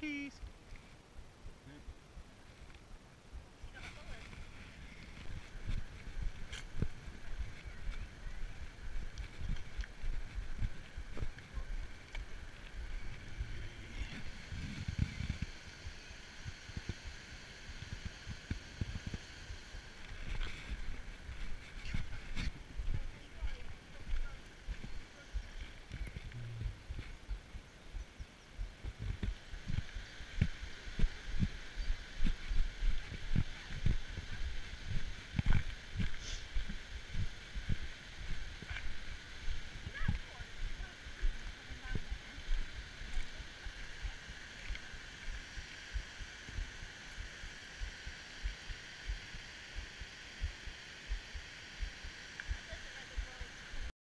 Keys.